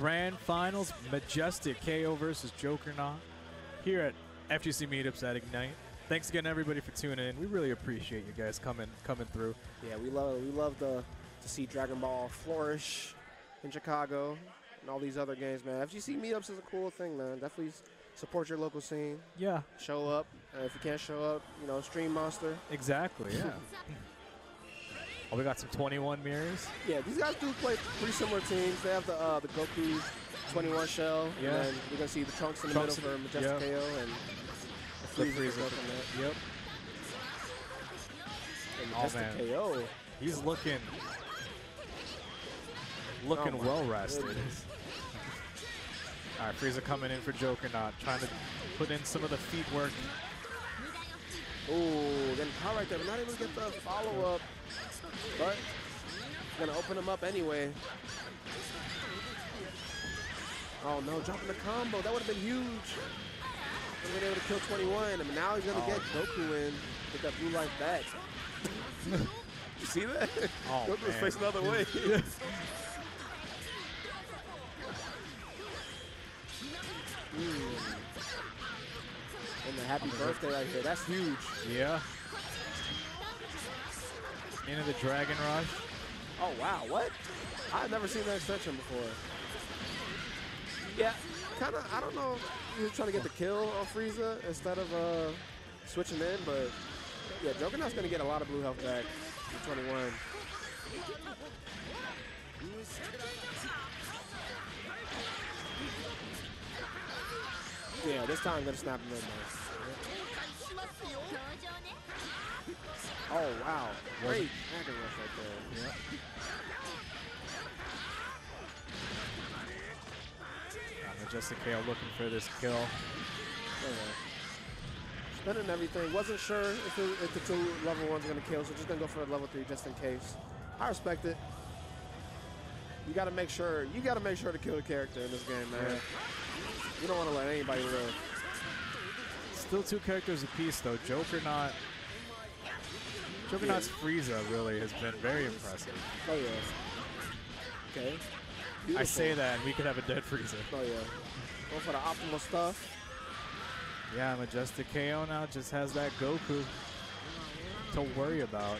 Grand Finals, Majestic KO versus Jokernaut here at FGC Meetups at Ignite. Thanks again, everybody, for tuning in. We really appreciate you guys coming through. Yeah, we love to see Dragon Ball flourish in Chicago and all these other games, man. FGC Meetups is a cool thing, man. Definitely support your local scene. Yeah. Show up. If you can't show up, you know, stream Monster. Exactly, yeah. Oh, we got some 21 mirrors. Yeah, these guys do play pretty similar teams. They have the Goku 21 shell. Yeah. And we're going to see the Trunks in the middle for Majestic KO. And the Frieza. Yep. And Majestic KO. He's looking well rested. All right, Frieza coming in for Jokernaut, trying to put in some of the feet work. Oh, then power right there. We're not able to get the follow up, but gonna open him up anyway. Oh no, dropping the combo. That would have been huge. He's been able to kill 21, and now he's gonna get Goku in with that blue life back. You see that? Oh, Goku's facing the other way. And the happy birthday right here. That's huge. Yeah. Into the Dragon Rush. Oh, wow. What? I've never seen that extension before. Yeah. Kind of, I don't know. He was trying to get the kill on Frieza instead of switching in, but yeah, Jokernaut's going to get a lot of blue health back in 21. Yeah, this time I'm going to snap him in there. Oh, wow. Great Dragon Rush right there. Yeah. Majestic KO looking for this kill. Anyway. Spinning everything. Wasn't sure if the two level 1s are going to kill, so just going to go for a level 3 just in case. I respect it. You got to make sure to kill the character in this game, man. Yeah. You don't want to let anybody live. Still two characters apiece, though. Jokernaut's Frieza really has been very impressive. Oh yeah. Okay. Beautiful. I say that, and we could have a dead Frieza. Oh yeah. Go for the optimal stuff. Yeah, Majestic KO now just has that Goku to worry about.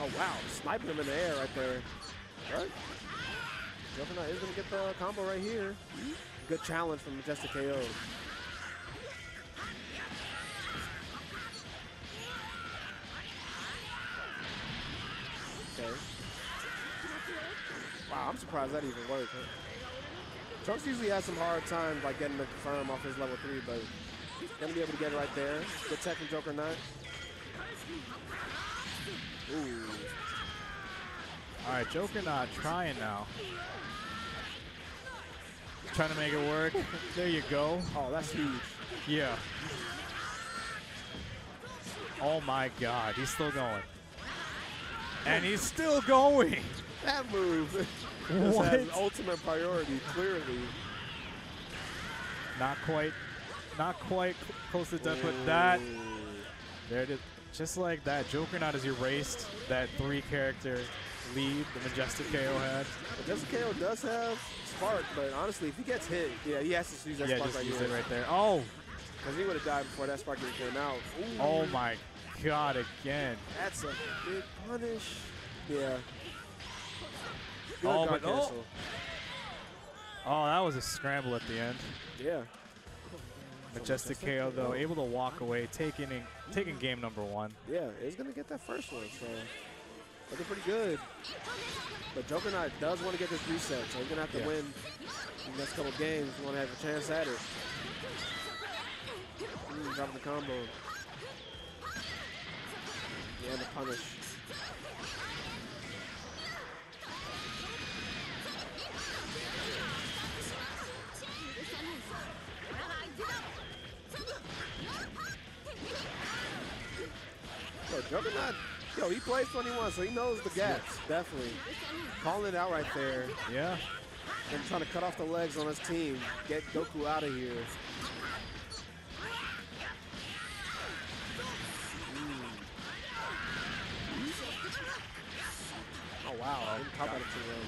Oh wow, sniping him in the air right there. Right. Jokernaut is gonna get the combo right here. Good challenge from Majestic KO. Okay. Wow, I'm surprised that even worked. Huh? Trunks usually has some hard times like getting the confirm off his level 3, but gonna be able to get it right there. Good tech from Jokernaut. Ooh. All right, Jokernaut trying now. Trying to make it work. There you go. Oh, that's huge. Yeah. Oh my God, he's still going. And he's still going. That move has ultimate priority, clearly. Not quite close to death, but that. There it is. Just like that, Jokernaut has erased that 3-character lead the Majestic KO had. Majestic KO does have spark, but honestly, if he gets hit, yeah, he has to use that spark right there. Oh! Because he would have died before that spark even came out. Ooh. Oh my God, again. That's a big punish. Yeah. Good cancel. Oh, that was a scramble at the end. Yeah. Majestic KO, though, able to walk away, taking game number 1. Yeah, he's going to get that first one, so looking pretty good. But Jokernaut does want to get this reset, so he's going to have to win the next couple games if you want to have a chance at it. Ooh, dropping the combo. Yeah, the punish. Yo, Jokernaut, yo, he plays 21, so he knows the gaps, definitely. Calling it out right there. Yeah. And trying to cut off the legs on his team. Get Goku out of here. Oh, wow. How about it to him?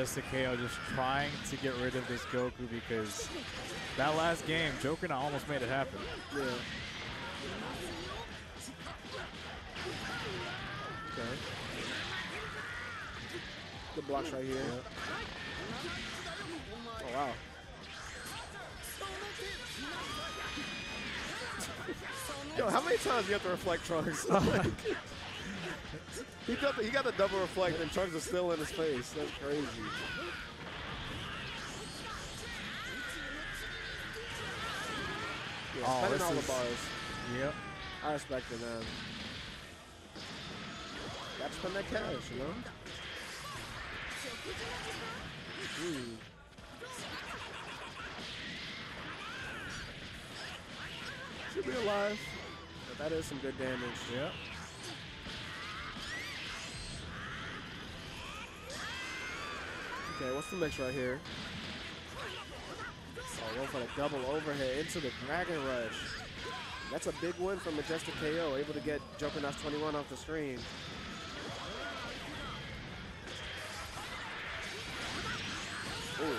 Majestic KO just trying to get rid of this Goku, because that last game, Jokernaut almost made it happen. Yeah. Okay. Good blocks right here. Yeah. Oh, wow. Yo, how many times do you have to reflect Trunks? he got the double reflect and Trunks is still in his face. That's crazy. Yeah, oh, spending all the bars. Yep. I respect it, man. Gotta spend that cash, you know? Ooh. Should be alive. But that is some good damage. Yep. Okay, what's the mix right here? Oh, going for the double overhead into the Dragon Rush. That's a big win from Majestic KO, able to get Jokernaut 21 off the screen. Ooh.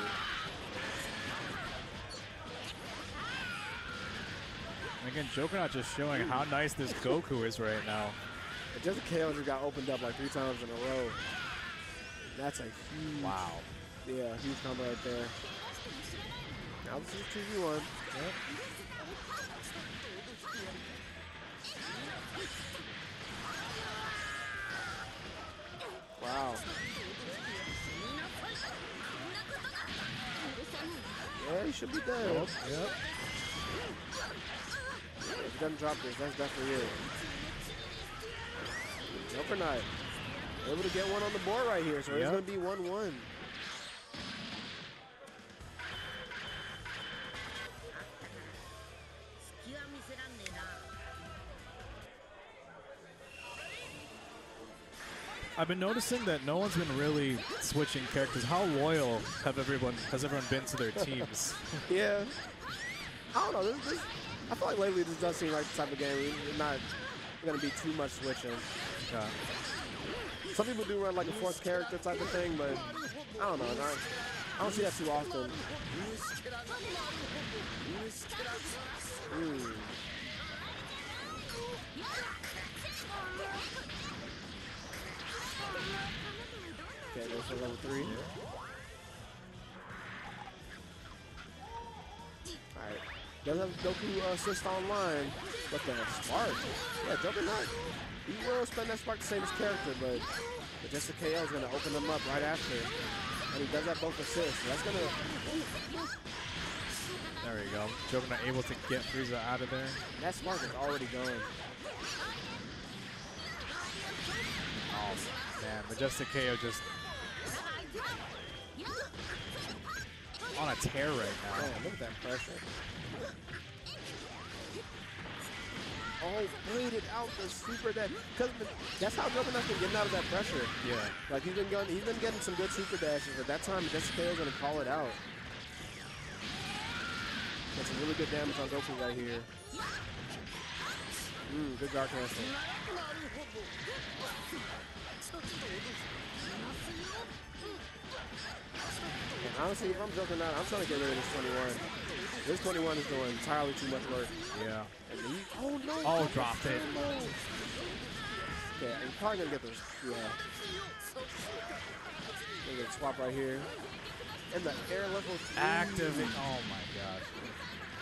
Again, Jokernaut just showing how nice this Goku is right now. Majestic KO just got opened up like 3 times in a row. That's a huge... Wow. Yeah, huge combo right there. Now this is 2v1. Yep. Wow. Yeah, he should be dead. Yep. If he doesn't drop this, that's definitely it. Jokernaut able to get one on the board right here, so it's going to be 1-1. I've been noticing that no one's been really switching characters. How loyal has everyone been to their teams? Yeah. I don't know. I feel like lately this does seem like the type of game we're not going to be too much switching. Okay. Some people do run like a fourth character type of thing, but I don't know. I don't see that too often. Ooh. Okay, there's a level 3. Alright. Doesn't have Goku assist online, but the spark. Yeah, Jokernaut. He will spend that spark to save his character, but Majestic KO is going to open him up right after. And he does have both assists. So that's going to... There we go. Jokernaut able to get Frieza out of there. And that spark is already going. Oh, man, Majestic KO just on a tear right now. Man, look at that pressure. Oh, baited out the super dash. Because that's how Jokernaut's been getting out of that pressure. Yeah. Like, he's been getting some good super dashes, but that time Majestic KO's going to call it out. That's some really good damage on Goku right here. Ooh, good guard cancel. And honestly, if I'm joking out, I'm trying to get rid of this 21. This 21 is doing entirely too much work. Yeah. And he, oh no! Oh, dropped it. Yeah, he's probably gonna get this. Yeah. We're gonna swap right here. And the air level activate. Oh my gosh.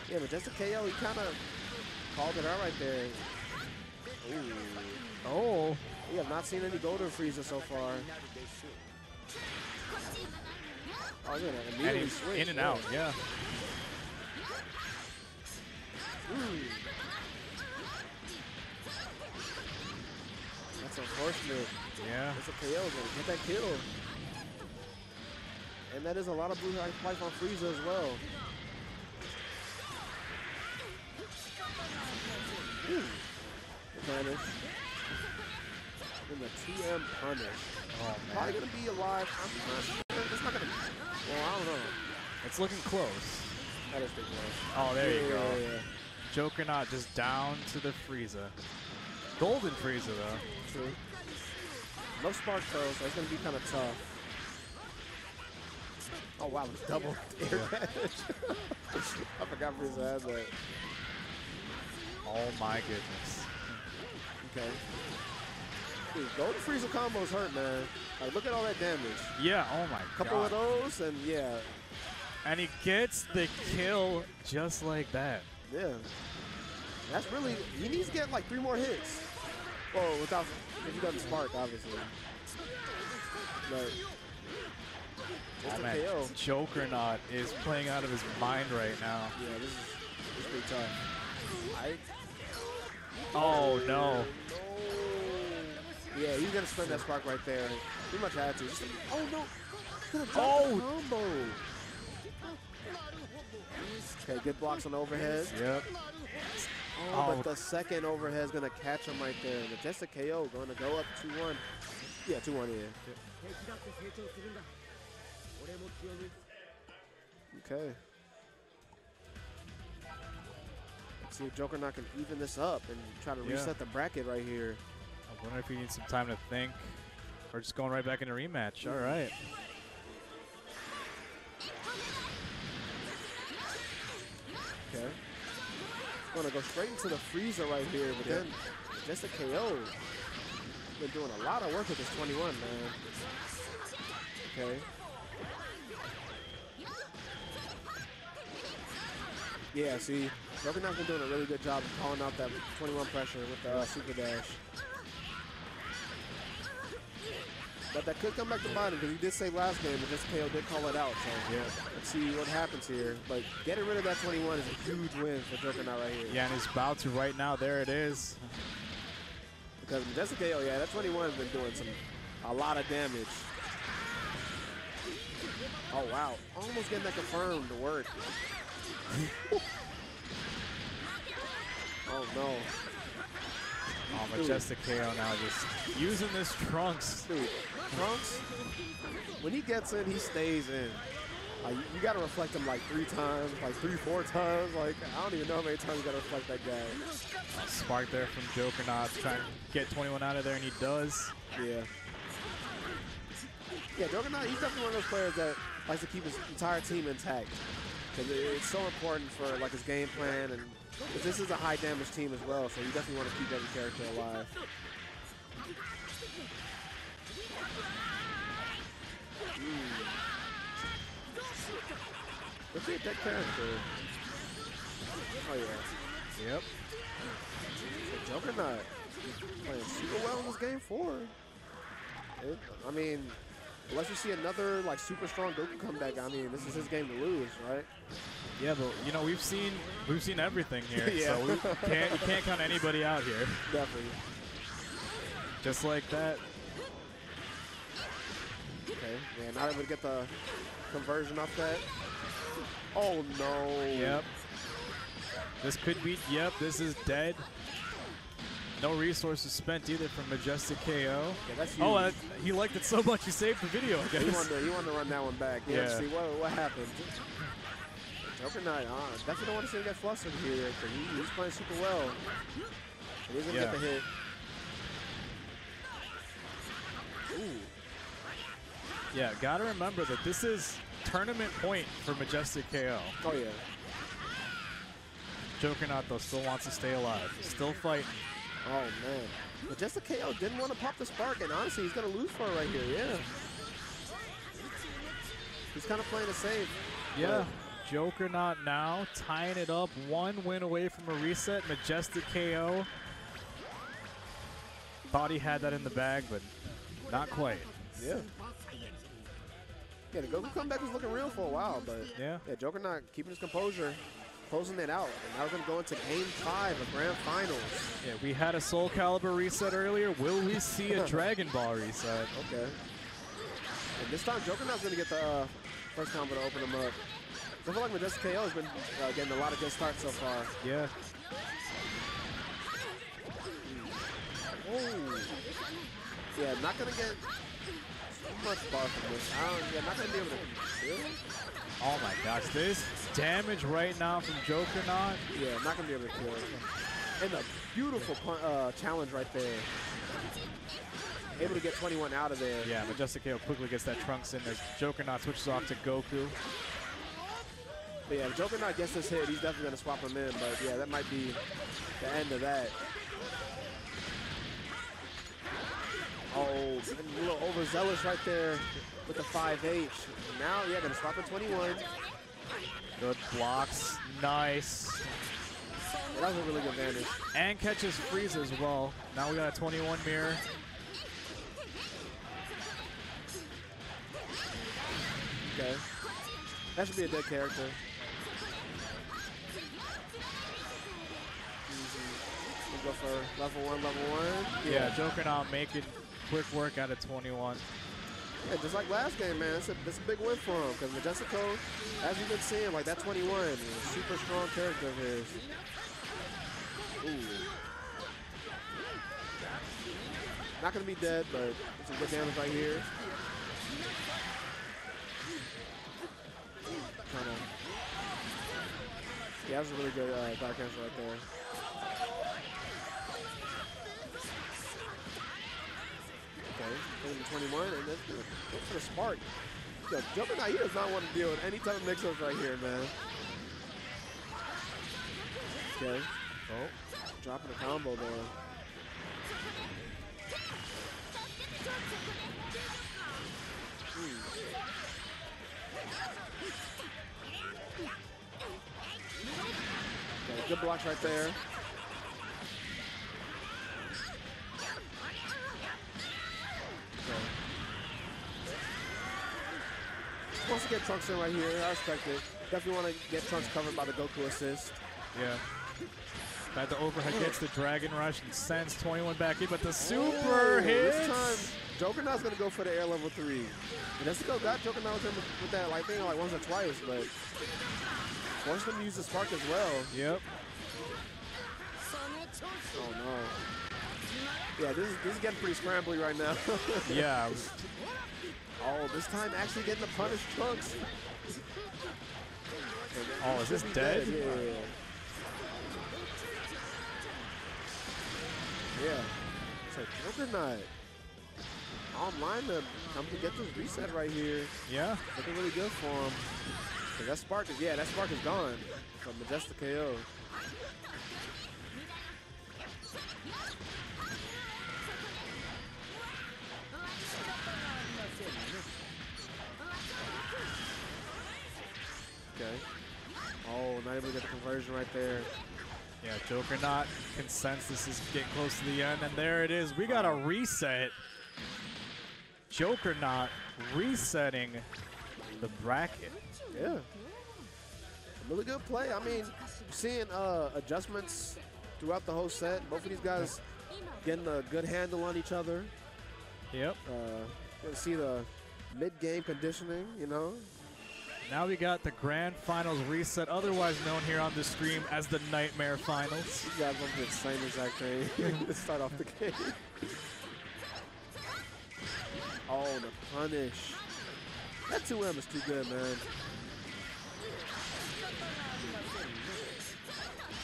Yeah, but just a KO. He kind of called it out right there. Ooh. Oh. We have not seen any Golden Frieza so far. Oh, yeah, immediately and switch. In and out, yeah. Ooh. That's unfortunate. Yeah. That's a KO, man. Get that kill. And that is a lot of blue life on Frieza as well. Ooh. The punish. And the TM punish. Oh, man. Probably going to be alive. I'm not sure. It's not going to... Well, I don't know. It's looking close. That is pretty close. Oh, there you go. Yeah. Jokernaut just down to the Frieza. Golden Frieza, though. True. No spark, though, so it's going to be kind of tough. Oh wow, it's double air dash. I forgot Frieza had that. Oh my goodness. Okay. Dude, Golden Frieza combos hurt, man. Like, look at all that damage. Yeah, oh my god. Couple of those, and yeah. And he gets the kill just like that. Yeah. That's really, he needs to get like 3 more hits. Oh, without, if he doesn't spark, obviously. But oh, man, Jokernaut is playing out of his mind right now. Yeah, this is pretty tough. Oh, no. Yeah, he's going to spend that spark right there. Pretty much had to. Oh, no. Oh. Combo. Okay, good blocks on the overhead. Yep. Oh, but the second overhead is going to catch him right there. Majestic KO going to go up 2-1. Yeah, 2-1 here. Okay. Let's see if Jokernaut can even this up and try to reset the bracket right here. I wonder if he needs some time to think. Or just going right back into rematch. All right. Okay. Going to go straight into the Frieza right here, but then just a KO. Been doing a lot of work with this 21, man. Okay. Yeah, see, Jokernaut's been doing a really good job of calling out that 21 pressure with the super dash. But that could come back to bite him because he did say last game, but just KO did call it out. So let's see what happens here. But getting rid of that 21 is a huge win for Jokernaut right here. Yeah, and he's about to right now. There it is. Because Majestic KO, yeah, that 21 has been doing a lot of damage. Oh wow, almost getting that confirmed to work. Oh no. Oh, Majestic KO now just using this Trunks. Dude, Trunks, when he gets in, he stays in. You got to reflect him like 3 times, like 3, 4 times. Like, I don't even know how many times you got to reflect that guy. Spark there from Jokernaut, trying to get 21 out of there, and he does. Yeah. Yeah, Jokernaut, he's definitely one of those players that likes to keep his entire team intact. Because it's so important for like his game plan and... Because this is a high damage team as well, so you definitely want to keep every character alive. Look at that character. Oh yeah. Yep. So Jokernaut playing super well in this game 4. I mean, unless you see another like super strong Goku comeback, I mean, this is his game to lose, right? Yeah, but you know we've seen everything here, so you can't count anybody out here. Definitely. Just like that. Okay, yeah, not able to get the conversion off that. Oh no. Yep. This could be. Yep, this is dead. No resources spent either from Majestic KO. Yeah, that's huge. Oh, he liked it so much he saved the video, I guess. He wanted to run that one back. Yeah. See what happened. Jokernaut, definitely don't want to see him get flustered here. He's playing super well. He doesn't get the hit. Ooh. Yeah, gotta remember that this is tournament point for Majestic KO. Oh yeah. Jokernaut though still wants to stay alive. Still fighting. Oh man. Majestic KO didn't want to pop the spark, and honestly he's gonna lose for it right here, yeah. He's kinda playing the same. Yeah. Jokernaut now tying it up, 1 win away from a reset. Majestic KO. Thought he had that in the bag, but not quite. Yeah. Yeah, the Goku comeback was looking real for a while, but yeah, Jokernaut keeping his composure. Closing it out, and now we're going to go into Game 5 of Grand Finals. Yeah, we had a Soul Calibur reset earlier. Will we see a Dragon Ball reset? Okay. And this time, Jokernaut's going to get the first combo to open him up. I feel like Majestic KO has been getting a lot of good starts so far. Yeah. Oh. Yeah, not going to get much bar from this. Yeah, not going to be able to kill. Oh my gosh, this damage right now from Jokernaut. Yeah, not gonna be able to kill it. And a beautiful challenge right there. able to get 21 out of there. Yeah, Majestic KO quickly gets that Trunks in. There's Jokernaut switches off to Goku. But yeah, if Jokernaut gets this hit, he's definitely going to swap him in. But yeah, that might be the end of that. Oh, a little overzealous right there with the 5H. Now, yeah, going to swap in 21. Good blocks. Nice. That was a really good advantage. And catches Frieza as well. Now we got a 21 mirror. Okay. That should be a dead character. Easy. We'll go for level one, Yeah, Jokernaut making quick work out of 21. Yeah, just like last game, man, it's a big win for him. Because Majestic KO, as you've been seeing, like that 21, super strong character of his. Ooh. Not going to be dead, but some good damage right here. Kinda. Yeah, that was a really good back cancel right there. Okay, 21, and that's good. That's for the spark. Yo, Jokernaut, he does not want to deal with any type of mix-ups right here, man. Okay. Oh, dropping a combo there. Okay, good blocks right there. Wants to get Trunks in right here. I respect it. Definitely want to get Trunks covered by the Goku assist. Yeah. Back to overhead gets the Dragon Rush and sends 21 back in, but the super hits. This time, Jokernaut's going to go for the air level 3. And that's go got Jokernaut with that like thing like once or twice, but wants them to use the spark as well. Yep. Oh no. Yeah, this is getting pretty scrambly right now. Yeah. Oh, this time actually getting the punish Trunks. Oh, is this dead? Yeah. It's like, Jokernaut. Online to come to get this reset right here. Yeah. Looking really good for him. That spark is, yeah, that spark is gone from Majestic KO. Okay. Oh, not able to get the conversion right there. Yeah, Jokernaut can sense this is getting close to the end, and there it is. We got a reset. Jokernaut resetting the bracket. Yeah. Really good play. I mean, seeing adjustments throughout the whole set. Both of these guys getting a good handle on each other. Yep. You see the mid-game conditioning, you know. Now we got the Grand Finals reset, otherwise known here on the stream as the Nightmare Finals. You guys love the same exact thing to start off the game. Oh, the punish. That 2M is too good, man.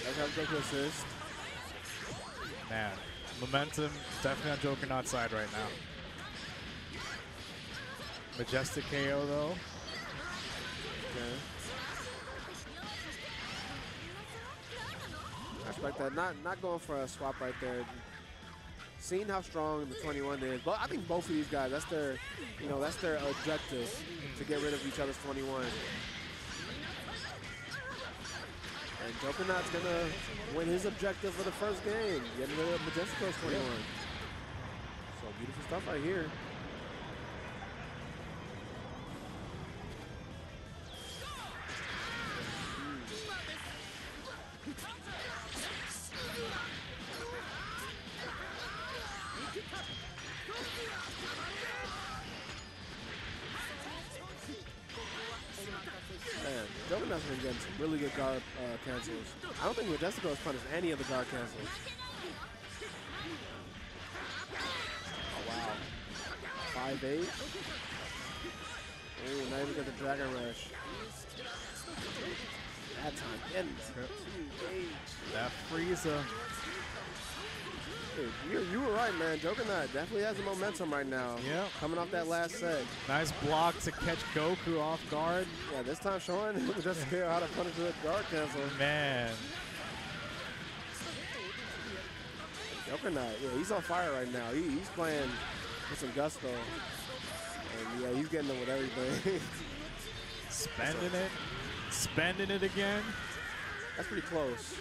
That's how Goku assist. Man, momentum definitely on Jokernaut's side right now. Majestic KO, though. I respect that. Not going for a swap right there. Seeing how strong the 21 is, but I think both of these guys, that's their, you know, that's their objective to get rid of each other's 21. And Jokernaut's gonna win his objective for the first game, getting rid of Majestic's 21. So beautiful stuff right here. Jokernaut's been getting some really good guard cancels. I don't think Majestic has punished any of the guard cancels. Oh, wow. 5-8. Ooh, now you got the Dragon Rush. That time. That Frieza. You were right, man. Jokernaut definitely has the momentum right now. Yeah. Coming off that last set. Nice block to catch Goku off guard. Yeah, this time showing just how to punish the guard cancel. Man. Jokernaut, yeah, he's on fire right now. He's playing with some gusto. And yeah, he's getting it with everything. Spending it again. That's pretty close.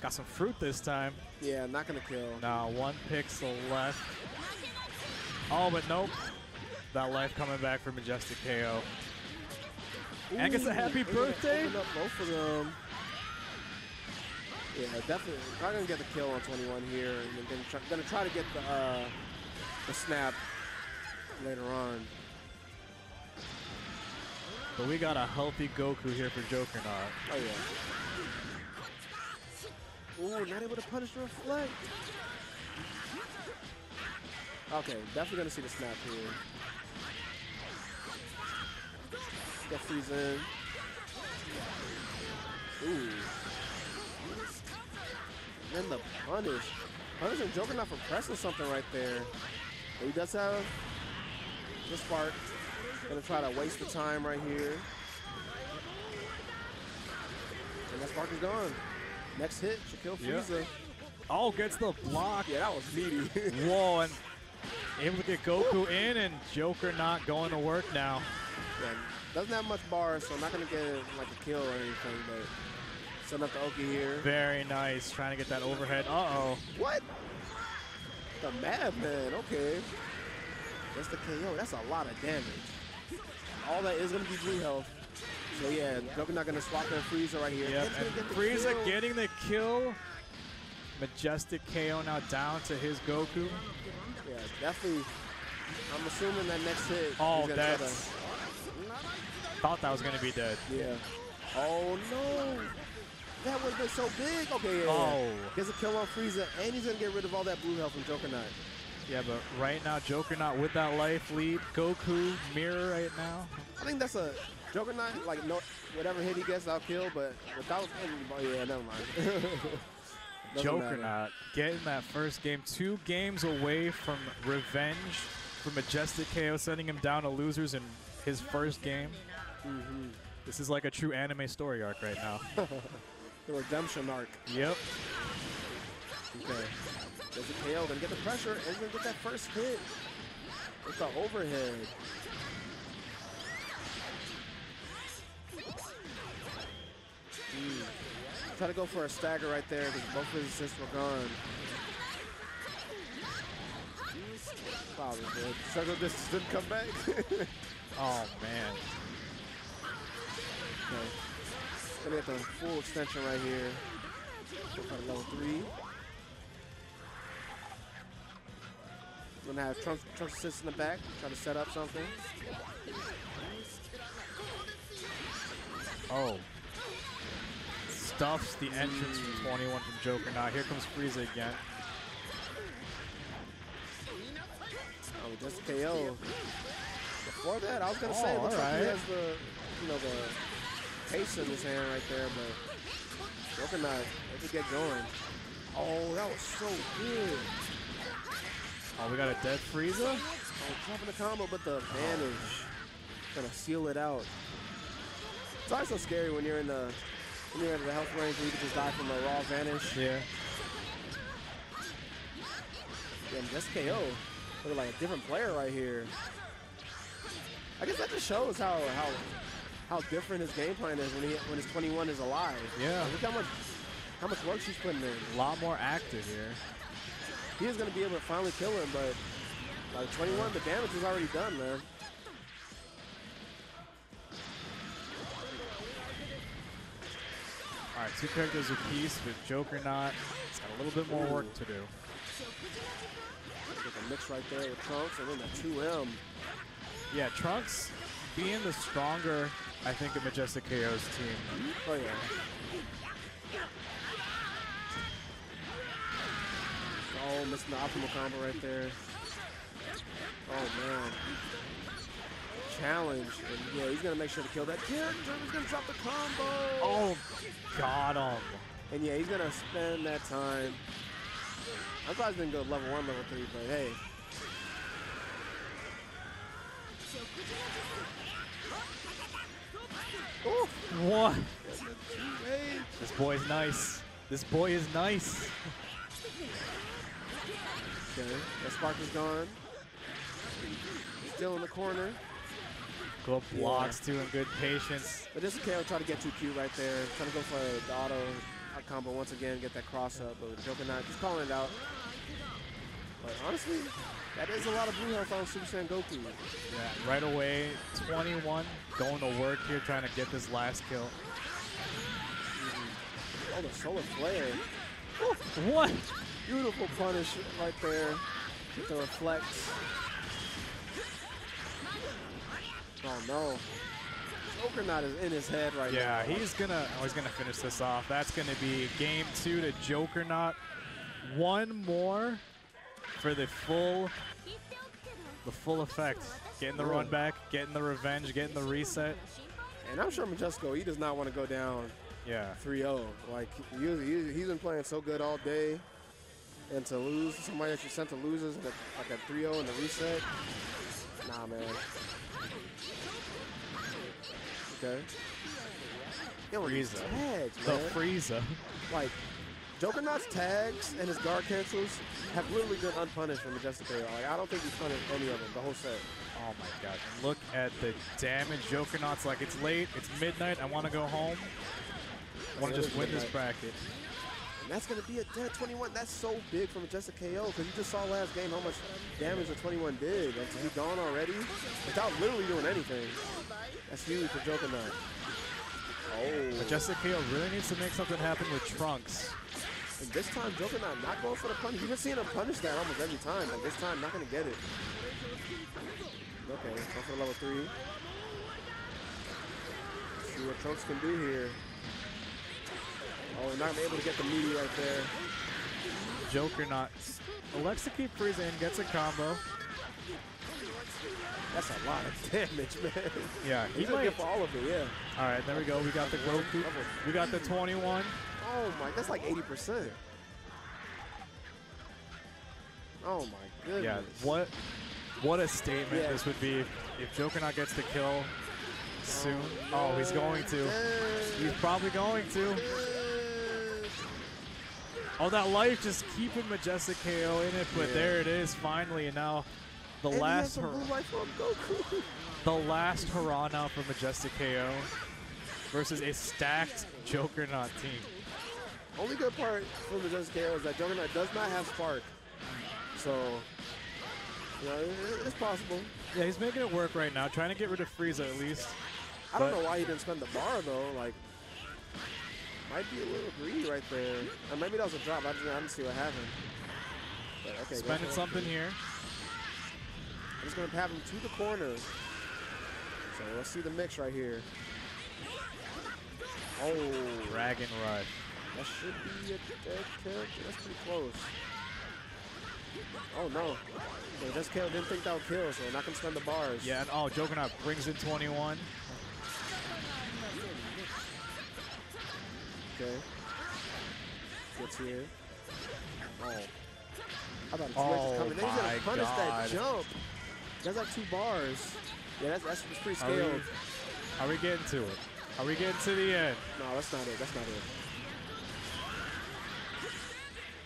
Got some fruit this time. Yeah, not gonna kill. Nah, one pixel left. Oh, but nope. That life coming back for Majestic KO. And I guess a happy birthday. Open up both of them. Yeah, definitely. Probably gonna get the kill on 21 here, and then gonna try to get the snap later on. But we got a healthy Goku here for Jokernaut. Oh yeah. Ooh, not able to punish the reflect. Okay, definitely gonna see the snap here. Get Frieza in. Ooh. And then the punish. Punishing Jokernaut for pressing something right there. But he does have the spark. Gonna try to waste the time right here. And that spark is gone. Next hit should kill Frieza. Yep. Oh, gets the block. Yeah, that was meaty. Whoa, and able to get Goku in, and Jokernaut going to work now. Yeah, doesn't have much bars, so I'm not going to get like a kill or anything, but setting up the Oki here. Very nice, trying to get that overhead. Uh-oh. What? The madman, okay. That's the KO. That's a lot of damage. All that is going to be blue health. So yeah, Jokernaut gonna swap their Frieza right here. Yep. And Frieza getting the kill. Majestic KO now down to his Goku. Yeah, definitely. I'm assuming that next hit. Oh, that's. Thought that was gonna be dead. Yeah. Oh no. That would have been so big. Okay. Yeah, oh. Gets a kill on Frieza, and he's gonna get rid of all that blue health from Jokernaut. Yeah, but right now Jokernaut with that life lead. Goku mirror right now. I think that's a. Jokernaut, like, no, whatever hit he gets, I'll kill, but without anybody, yeah, never mind. Jokernaut getting that first game, 2 games away from revenge for Majestic KO, sending him down to losers in his first game. Mm-hmm. This is like a true anime story arc right now. The redemption arc. Yep. Okay. There's a KO, gonna get the pressure, and gonna get that first hit with the overhead. Try to go for a stagger right there because both of his assists were gone. Probably did. Struggle distance didn't come back. Oh man. Okay. Gonna get the full extension right here. Go for level 3. Gonna have Trunks assist in the back. Try to set up something. Oh. Stuffs the entrance from 21 from Jokernaut. Here comes Frieza again. Oh, just KO. Before that, I was gonna say, looks like he has the, the pace in his hand right there, but Jokernaut, let it get going. Oh, that was so good. Oh, we got a dead Frieza. Oh, dropping the combo, but the advantage gonna seal it out. It's always so scary when you're in the. When you're out of the health range, you can just die from a raw vanish. Yeah. Yeah, and just KO. Look like a different player right here. I guess that just shows how different his game plan is when his 21 is alive. Yeah. Like, look how much work she's putting in. A lot more active here. He is gonna be able to finally kill him, but like 21, the damage is already done, man. All right, 2 characters apiece with Jokernaut. It's got a little bit more work to do. Get the mix right there with Trunks and then the 2M. Yeah, Trunks being the stronger, I think, of Majestic KO's team. Oh, yeah. Oh, missing the optimal combo right there. Oh, man. Challenge, and yeah, he's gonna make sure to kill that. He's gonna drop the combo. Oh, got him. And yeah, he's gonna spend that time. I thought he was gonna go level 1, level 3, but hey. Ooh. What? This boy is nice. This boy is nice. Okay, that spark is gone. Still in the corner. Good blocks too, and good patience. But this is KO trying to get too cute right there. Trying to go for the auto combo once again, get that cross up. But Jokernaut just calling it out. But honestly, that is a lot of blue health on Super Saiyan Goku. Yeah, right away, 21 going to work here, trying to get this last kill. Oh, the solar flare! Ooh, what? Beautiful punish right there. With the reflect. Oh no! Jokernaut is in his head right now. Yeah, he's gonna. Oh, he's gonna finish this off. That's gonna be game 2 to Jokernaut. One more for the full effect. Getting the run back, getting the revenge, getting the reset. And I'm sure Majestic, he does not want to go down. Yeah. 3-0. Like he's been playing so good all day, and to lose somebody that you sent to losers like a 3-0 in the reset. Nah, man. Okay. Frieza. Tags, the Frieza. Like, Jokernaut's tags and his guard cancels have literally been unpunished from Majestic KO. Like, I don't think he's punished any of them, the whole set. Oh my god. Look at the damage. Jokernaut's like, it's late, it's midnight, I want to go home. I want to just win this bracket. And that's going to be a dead 21. That's so big for Majestic KO, because you just saw last game how much damage the 21 did. And to be gone already without literally doing anything. That's huge for Jokernaut. Oh. Majestic KO really needs to make something happen with Trunks. And this time, Jokernaut not going for the punish. You've been seeing him punish that almost every time. Like this time, not going to get it. Okay, go for level 3. Let's see what Trunks can do here. Oh, not able to get the meaty right there. Jokernaut elects to keep Frieza in, gets a combo. That's a lot of damage, man. Yeah, he might get for all of it. Yeah. All right, there we go. We got the Goku. We got the 21. Oh my, that's like 80%. Oh my goodness. Yeah. What a statement this would be if Jokernaut gets the kill soon. Oh, he's going to. He's probably going to. All that life just keeping Majestic KO in it, but there it is finally, and now the last hurrah now for Majestic KO versus a stacked Jokernaut team. Only good part for Majestic KO is that Jokernaut does not have spark, so you know, it's possible. Yeah, he's making it work right now, trying to get rid of Frieza at least. I don't know why he didn't spend the bar though, like. Might be a little greedy right there. Or maybe that was a drop. I didn't see what happened. But okay, spending something here. I'm just going to have him to the corner. So let's see the mix right here. Oh. Dragon Rush. That should be a dead character. That's pretty close. Oh, no. So just kill. Didn't think that would kill, so not going to spend the bars. Yeah, and oh, Jokernaut brings in 21. Okay. Gets here. Oh. I thought the coming. Then he's gonna punish that jump. That's like 2 bars. Yeah, that's pretty scaled. Are we getting to it? Are we getting to the end? No, that's not it. That's not it.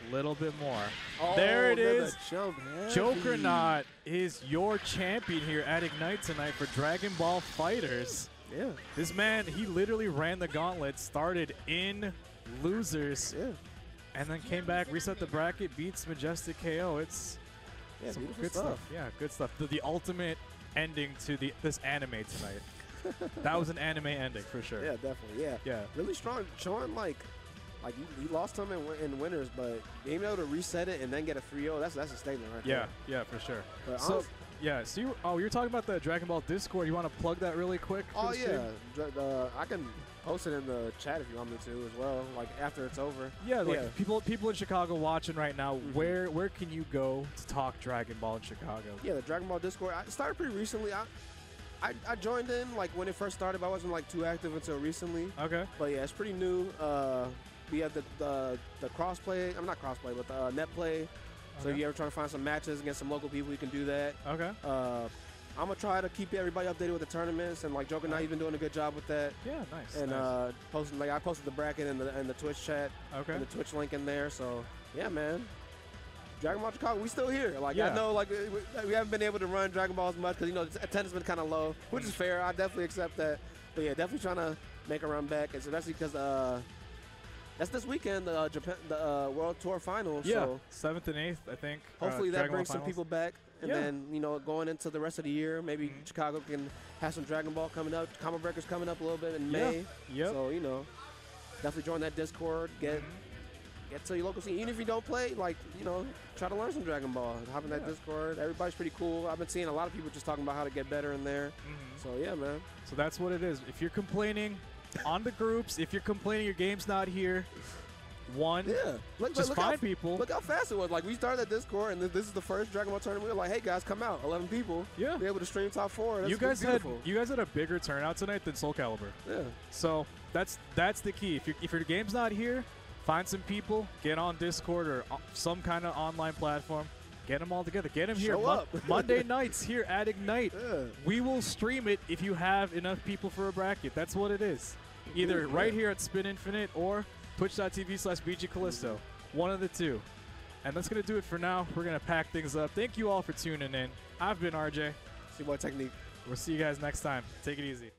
A little bit more. Oh, there it is. Jokernaut is your champion here at Ignite tonight for Dragon Ball FighterZ. Yeah. This man, he literally ran the gauntlet, started in losers, and then came back, reset the bracket, beats Majestic KO. It's some good stuff. Yeah, good stuff. The ultimate ending to this anime tonight. That was an anime ending for sure. Yeah, definitely. Yeah. Yeah. Really strong. Showing like you lost him in winners, but being able to reset it and then get a 3-0, that's a statement right there. Yeah, yeah, for sure. But so, yeah, so you're talking about the Dragon Ball Discord. You want to plug that really quick? Oh, yeah. I can post it in the chat if you want me to as well, like after it's over. Yeah, like people in Chicago watching right now, where can you go to talk Dragon Ball in Chicago? Yeah, the Dragon Ball Discord. I started pretty recently. I joined in like when it first started, but I wasn't like too active until recently. Okay. But yeah, it's pretty new. We have the crossplay. I'm not crossplay, but the net play. So if you ever trying to find some matches against some local people, you can do that. Okay. I'm gonna try to keep everybody updated with the tournaments, and like Jokernaut, you've been doing a good job with that. Yeah, nice. And posting, like I posted the bracket and the Twitch chat. Okay. And the Twitch link in there. So yeah, man. Dragon Ball Chicago, we still here. Like I know, like we haven't been able to run Dragon Ball as much because you know attendance has been kind of low, which is fair. I definitely accept that. But yeah, definitely trying to make a run back, especially because that's this weekend, Japan, the World Tour Finals. Yeah, 7th and 8th, I think. Hopefully that brings some people back, and then you know going into the rest of the year, maybe Chicago can have some Dragon Ball coming up. Combo Breaker's coming up a little bit in May. Yeah. So you know, definitely join that Discord. Get to your local scene. Even if you don't play, like, you know, try to learn some Dragon Ball. Hop in that Discord. Everybody's pretty cool. I've been seeing a lot of people just talking about how to get better in there. So, yeah, man. So that's what it is. If you're complaining on the groups, if you're complaining your game's not here, just find people. Look how fast it was. Like, we started that Discord, and this is the first Dragon Ball tournament. We were like, hey, guys, come out. 11 people. Yeah. Be able to stream top four. That's you guys had a bigger turnout tonight than Soul Calibur. Yeah. So that's the key. If your game's not here, find some people, get on Discord or some kind of online platform, get them all together. Get them here. Monday nights here at Ignite. Yeah. We will stream it if you have enough people for a bracket. That's what it is. Either right here at Spin Infinite or twitch.tv/BGCallisto. One of the two. And that's going to do it for now. We're going to pack things up. Thank you all for tuning in. I've been RJ. See what technique. We'll see you guys next time. Take it easy.